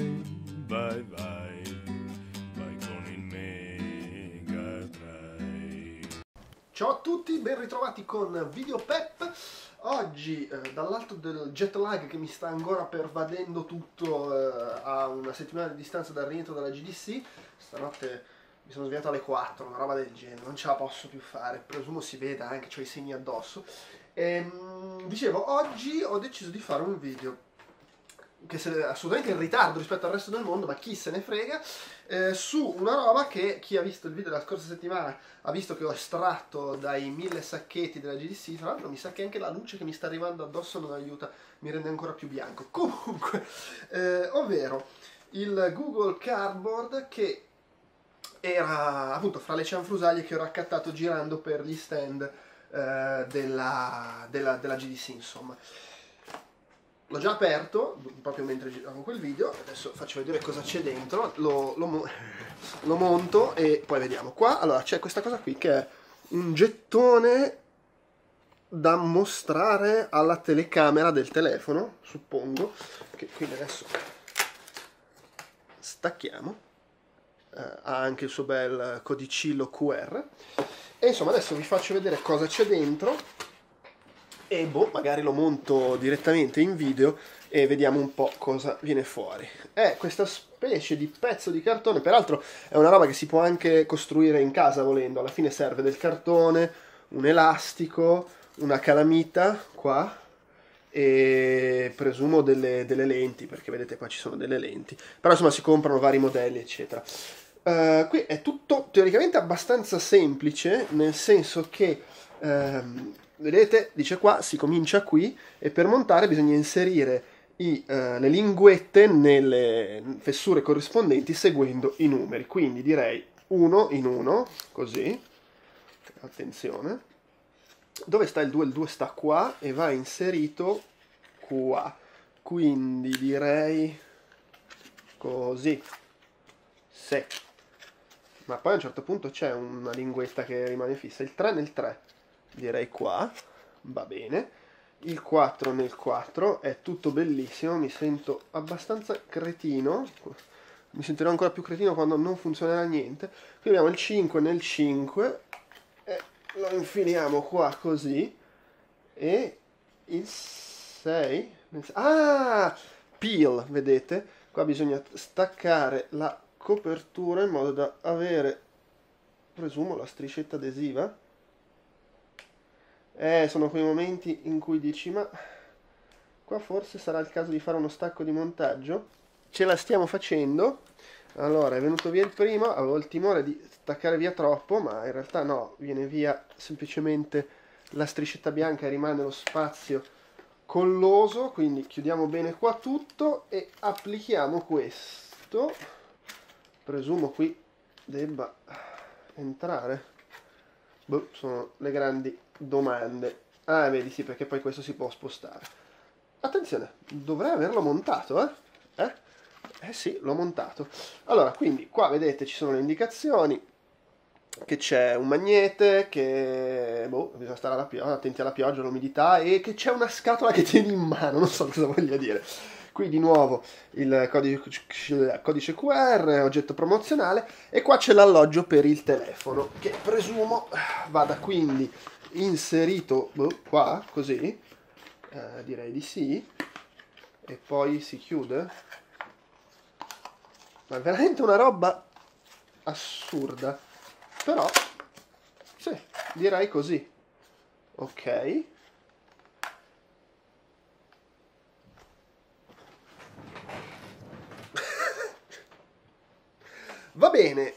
vai, vai, vai, vai con il Mega Drive. Ciao a tutti, ben ritrovati con Video Pep. Oggi, dall'alto del jet lag che mi sta ancora pervadendo tutto a una settimana di distanza dal rientro dalla GDC, stanotte mi sono svegliato alle 4, una roba del genere, non ce la posso più fare, presumo si veda anche, c'ho i segni addosso. Dicevo, oggi ho deciso di fare un video che è assolutamente in ritardo rispetto al resto del mondo, ma chi se ne frega, su una roba che chi ha visto il video della scorsa settimana ha visto che ho estratto dai 1000 sacchetti della GDC. Tra l'altro mi sa che anche la luce che mi sta arrivando addosso non aiuta, mi rende ancora più bianco. Comunque, ovvero il Google Cardboard, che era appunto fra le cianfrusaglie che ho raccattato girando per gli stand della GDC, insomma. L'ho già aperto, proprio mentre giravo quel video, adesso faccio vedere cosa c'è dentro, lo monto e poi vediamo. Qua, allora, c'è questa cosa qui che è un gettone da mostrare alla telecamera del telefono, suppongo, che quindi adesso stacchiamo, ha anche il suo bel codicillo QR, e insomma adesso vi faccio vedere cosa c'è dentro. E boh, magari lo monto direttamente in video e vediamo un po' cosa viene fuori. È questa specie di pezzo di cartone, peraltro è una roba che si può anche costruire in casa volendo. Alla fine serve del cartone, un elastico, una calamita qua e presumo delle lenti, perché vedete qua ci sono delle lenti. Però insomma si comprano vari modelli eccetera. Qui è tutto teoricamente abbastanza semplice, nel senso che... vedete, dice qua, si comincia qui e per montare bisogna inserire le linguette nelle fessure corrispondenti seguendo i numeri. Quindi direi uno in uno, così, attenzione. Dove sta il 2? Il 2 sta qua e va inserito qua. Quindi direi così, sì. Ma poi a un certo punto c'è una linguetta che rimane fissa, il 3 nel 3. Direi qua, va bene, il 4 nel 4, è tutto bellissimo, mi sento abbastanza cretino, mi sentirò ancora più cretino quando non funzionerà niente. Qui abbiamo il 5 nel 5, lo infiliamo qua così, e il 6, ah, peel, vedete, qua bisogna staccare la copertura in modo da avere, presumo, la striscetta adesiva. Sono quei momenti in cui dici, ma qua forse sarà il caso di fare uno stacco di montaggio. Ce la stiamo facendo. Allora, è venuto via il primo, avevo il timore di staccare via troppo, ma in realtà no, viene via semplicemente la striscetta bianca e rimane lo spazio colloso, quindi chiudiamo bene qua tutto e applichiamo questo. Presumo qui debba entrare. Boh, sono le grandi domande. Ah, vedi, sì, perché poi questo si può spostare. Attenzione, dovrei averlo montato, eh sì, l'ho montato. Allora, quindi qua vedete ci sono le indicazioni, che c'è un magnete, che boh, bisogna stare alla attenti alla pioggia, all'umidità, e che c'è una scatola che tieni in mano, non so cosa voglia dire. Qui di nuovo il codice QR, oggetto promozionale, e qua c'è l'alloggio per il telefono, che presumo vada quindi inserito qua, così, direi di sì, e poi si chiude. Ma è veramente una roba assurda, però sì, direi così, ok. Va bene,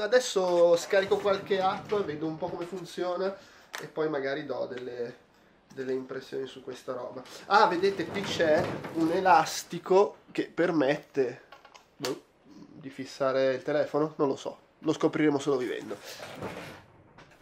adesso scarico qualche app, vedo un po' come funziona e poi magari do delle impressioni su questa roba. Ah, vedete, qui c'è un elastico che permette di fissare il telefono? Non lo so, lo scopriremo solo vivendo.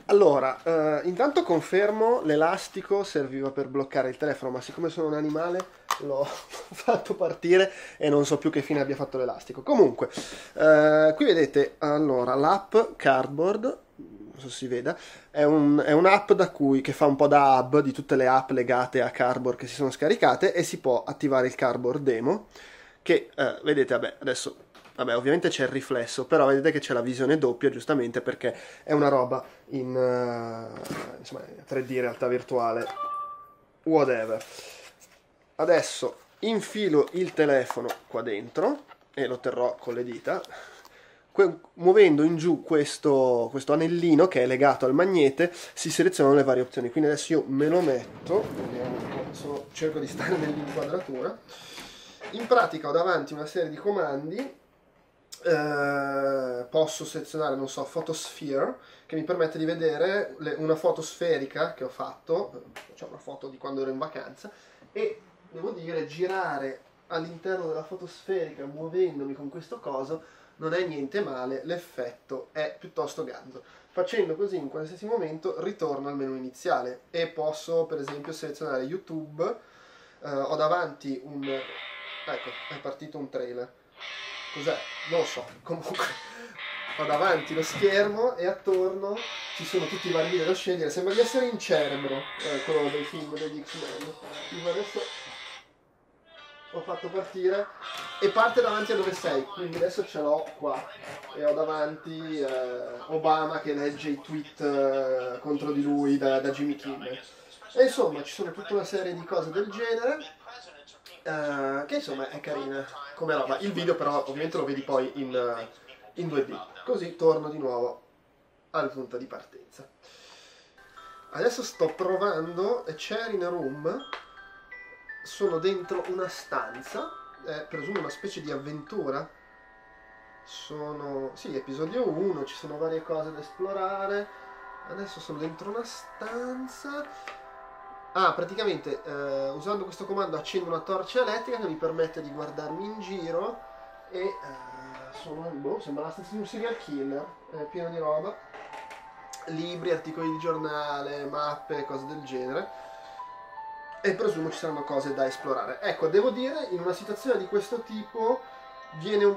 Allora, intanto confermo, l'elastico serviva per bloccare il telefono, ma siccome sono un animale... l'ho fatto partire e non so più che fine abbia fatto l'elastico. Comunque, qui vedete, allora, l'app Cardboard, non so se si veda, è un'app da cui, che fa un po' da hub di tutte le app legate a Cardboard che si sono scaricate, e si può attivare il Cardboard Demo, che vedete, vabbè, adesso vabbè, ovviamente c'è il riflesso, però vedete che c'è la visione doppia, giustamente perché è una roba in insomma, 3D, realtà virtuale, whatever. Adesso infilo il telefono qua dentro e lo terrò con le dita, muovendo in giù questo anellino che è legato al magnete. Si selezionano le varie opzioni, quindi adesso io me lo metto, cerco di stare nell'inquadratura. In pratica ho davanti una serie di comandi, posso selezionare, non so, Photosphere, che mi permette di vedere una foto sferica che ho fatto, cioè una foto di quando ero in vacanza, e devo dire, girare all'interno della foto sferica muovendomi con questo coso non è niente male, l'effetto è piuttosto ganzo. Facendo così, in qualsiasi momento ritorno al menu iniziale e posso per esempio selezionare YouTube. Ho davanti un... ecco, è partito un trailer, cos'è? Non lo so, comunque ho davanti lo schermo e attorno ci sono tutti i vari video da scegliere, sembra di essere in Cerebro, quello dei film degli X-Men. Adesso ho fatto partire e parte davanti a dove sei, quindi adesso ce l'ho qua e ho davanti Obama che legge i tweet contro di lui da Jimmy Kimmel, e insomma ci sono tutta una serie di cose del genere che insomma è carina come roba. Il video però ovviamente lo vedi poi in 2D, così torno di nuovo al punto di partenza. Adesso sto provando Sharing a Room, sono dentro una stanza, presumo una specie di avventura. Sono... sì, episodio 1, ci sono varie cose da esplorare. Adesso sono dentro una stanza. Ah, praticamente usando questo comando accendo una torcia elettrica che mi permette di guardarmi in giro e sono... boh, sembra la stanza di un serial killer, piena di roba, libri, articoli di giornale, mappe, cose del genere. E presumo ci saranno cose da esplorare. Ecco, devo dire, in una situazione di questo tipo viene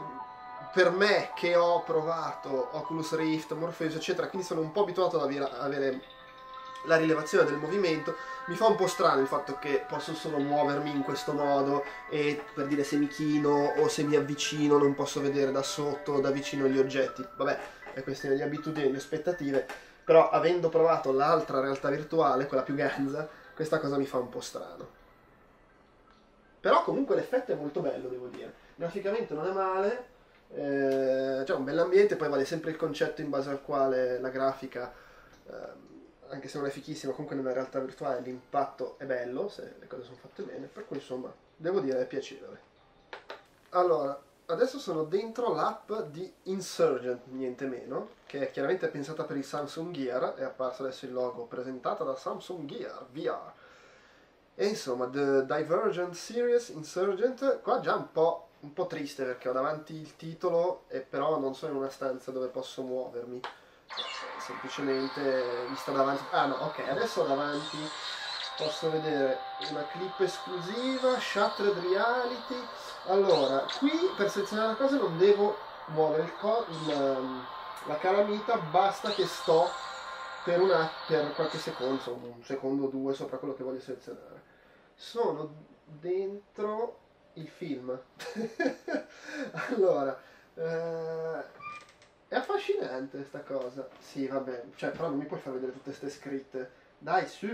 per me che ho provato Oculus Rift, Morpheus eccetera, quindi sono un po' abituato ad avere la rilevazione del movimento, mi fa un po' strano il fatto che posso solo muovermi in questo modo e, per dire, se mi chino o se mi avvicino non posso vedere da sotto o da vicino gli oggetti. Vabbè, è questione di abitudini e di aspettative, però avendo provato l'altra realtà virtuale, quella più ganza, questa cosa mi fa un po' strano. Però comunque l'effetto è molto bello, devo dire. Graficamente non è male, cioè un bell'ambiente, poi vale sempre il concetto in base al quale la grafica, anche se non è fichissima, comunque nella realtà virtuale l'impatto è bello, se le cose sono fatte bene, per cui insomma, devo dire, è piacevole. Allora, adesso sono dentro l'app di Insurgent, niente meno, che è chiaramente pensata per il Samsung Gear, è apparso adesso il logo, presentata da Samsung Gear VR. E insomma, The Divergent Series Insurgent, qua già un po' triste perché ho davanti il titolo e però non sono in una stanza dove posso muovermi, semplicemente mi sta davanti... ah no, ok, adesso ho davanti, posso vedere una clip esclusiva, Shattered Reality. Allora, qui per selezionare la cosa non devo muovere la calamita, basta che sto per qualche secondo, insomma, un secondo o due sopra quello che voglio selezionare. Sono dentro il film. Allora, è affascinante questa cosa. Sì, vabbè, cioè, però non mi puoi far vedere tutte queste scritte. Dai, su!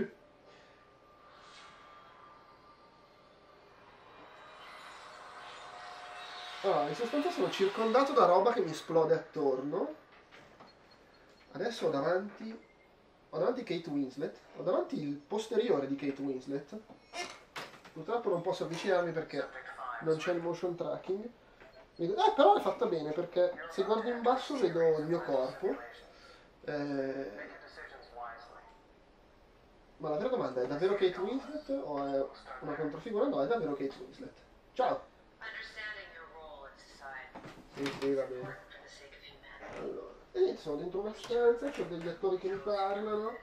Allora, in sostanza sono circondato da roba che mi esplode attorno. Adesso ho davanti Kate Winslet, ho davanti il posteriore di Kate Winslet. Purtroppo non posso avvicinarmi perché non c'è il motion tracking. Però è fatta bene perché se guardo in basso vedo il mio corpo. Ma la vera domanda è davvero Kate Winslet o è una controfigura? No, è davvero Kate Winslet. Ciao! Sì, va bene. Allora, e sono dentro una stanza, c'ho degli attori che mi parlano,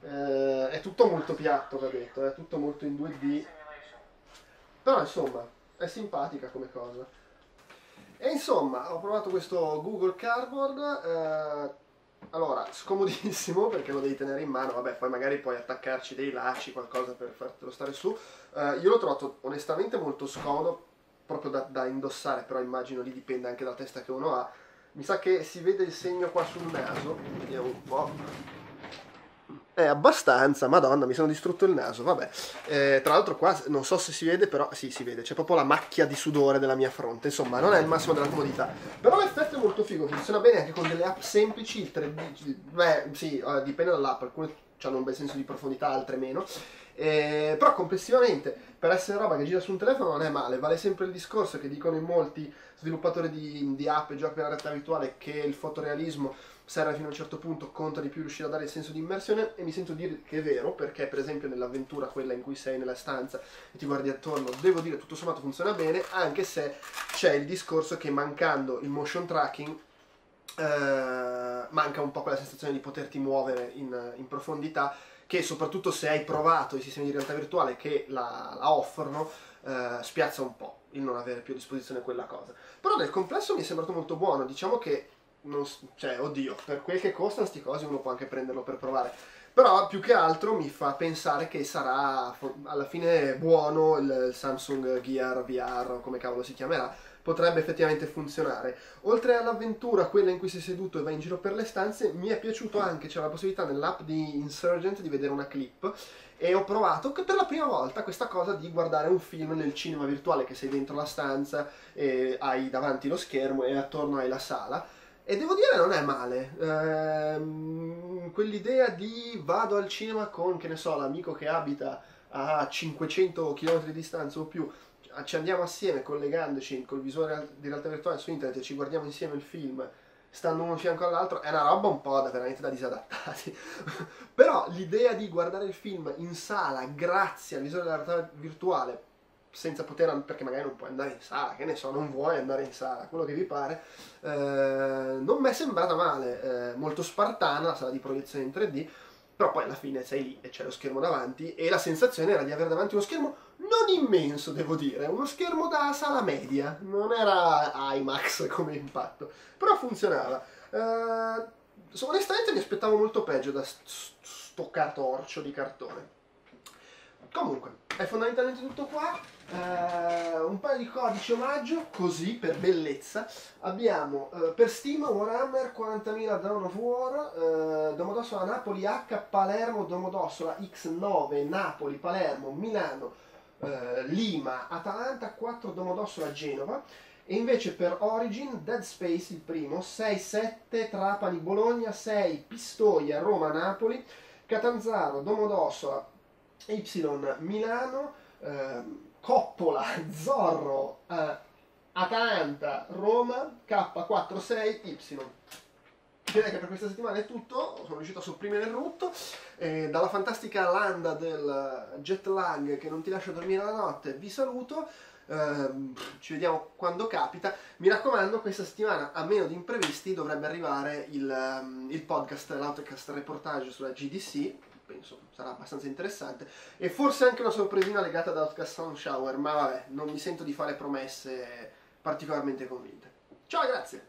è tutto molto piatto, va detto, è tutto molto in 2D, però insomma è simpatica come cosa. E insomma ho provato questo Google Cardboard, allora scomodissimo perché lo devi tenere in mano, vabbè, poi magari puoi attaccarci dei lacci, qualcosa per fartelo stare su. Io l'ho trovato onestamente molto scomodo, proprio da indossare, però immagino lì dipende anche dalla testa che uno ha. Mi sa che si vede il segno qua sul naso, vediamo un po'. È abbastanza, madonna, mi sono distrutto il naso, vabbè. Tra l'altro qua non so se si vede, però sì, si vede, c'è proprio la macchia di sudore della mia fronte, insomma non è il massimo della comodità. Però l'effetto è molto figo, funziona bene anche con delle app semplici, il 3D, beh sì, dipende dall'app, alcune hanno un bel senso di profondità, altre meno. Però complessivamente, per essere roba che gira su un telefono non è male, vale sempre il discorso che dicono in molti sviluppatori di app e giochi per la realtà virtuale, che il fotorealismo serve fino a un certo punto, conta di più riuscire a dare il senso di immersione, e mi sento dire che è vero, perché per esempio nell'avventura, quella in cui sei nella stanza e ti guardi attorno, devo dire tutto sommato funziona bene, anche se c'è il discorso che mancando il motion tracking manca un po' quella sensazione di poterti muovere in profondità, che soprattutto se hai provato i sistemi di realtà virtuale che la offrono, spiazza un po' il non avere più a disposizione quella cosa. Però nel complesso mi è sembrato molto buono, diciamo che, non, cioè, oddio, per quel che costano sti cosi uno può anche prenderlo per provare, però più che altro mi fa pensare che sarà alla fine buono il Samsung Gear VR, come cavolo si chiamerà, potrebbe effettivamente funzionare. Oltre all'avventura, quella in cui sei seduto e vai in giro per le stanze, mi è piaciuto anche, c'è la possibilità nell'app di Insurgent di vedere una clip, e ho provato per la prima volta questa cosa di guardare un film nel cinema virtuale, che sei dentro la stanza e hai davanti lo schermo e attorno hai la sala, e devo dire non è male. Quell'idea di vado al cinema con, che ne so, l'amico che abita a 500 km di distanza o più, ci andiamo assieme collegandoci col visore di realtà virtuale su internet e ci guardiamo insieme il film stando uno fianco all'altro, è una roba un po' veramente da disadattati. Però l'idea di guardare il film in sala grazie al visore della realtà virtuale, senza poter, perché magari non puoi andare in sala, che ne so, non vuoi andare in sala, quello che vi pare, non mi è sembrata male, molto spartana la sala di proiezione in 3D, però poi alla fine sei lì e c'è lo schermo davanti, e la sensazione era di avere davanti uno schermo non immenso, devo dire, uno schermo da sala media, non era IMAX come impatto, però funzionava. Onestamente mi aspettavo molto peggio da sto catorcio di cartone. Comunque, è fondamentalmente tutto qua, un paio di codici omaggio, così, per bellezza. Abbiamo per Steam Warhammer 40.000 Dawn of War, Domodossola Napoli H, Palermo Domodossola X9, Napoli, Palermo, Milano, Lima, Atalanta 4, Domodossola Genova. E invece per Origin, Dead Space il primo, 6-7, Trapani Bologna, 6, Pistoia, Roma, Napoli, Catanzaro, Domodossola Y, Milano, Coppola, Zorro, Atalanta, Roma, K46Y. Direi che per questa settimana è tutto, sono riuscito a sopprimere il rutto, dalla fantastica landa del jet lag che non ti lascia dormire la notte vi saluto, ci vediamo quando capita. Mi raccomando, questa settimana, a meno di imprevisti, dovrebbe arrivare il podcast, l'Outcast reportage sulla GDC, penso sarà abbastanza interessante, e forse anche una sorpresina legata ad Outcast Sound Shower, ma vabbè, non mi sento di fare promesse particolarmente convinte. Ciao, grazie!